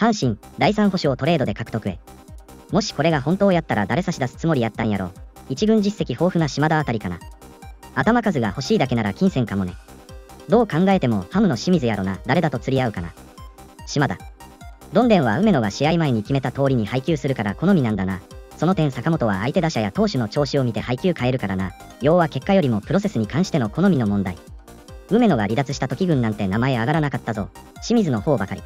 阪神、第3捕手をトレードで獲得へ。もしこれが本当やったら誰差し出すつもりやったんやろ。一軍実績豊富な島田あたりかな。頭数が欲しいだけなら金銭かもね。どう考えてもハムの清水やろな。誰だと釣り合うかな。島田。どんでんは梅野が試合前に決めた通りに配球するから好みなんだな。その点坂本は相手打者や投手の調子を見て配球変えるからな。要は結果よりもプロセスに関しての好みの問題。梅野が離脱した時軍なんて名前上がらなかったぞ。清水の方ばかり。